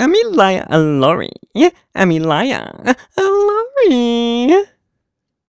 Amelia Allore. Yeah, Amelia Allore.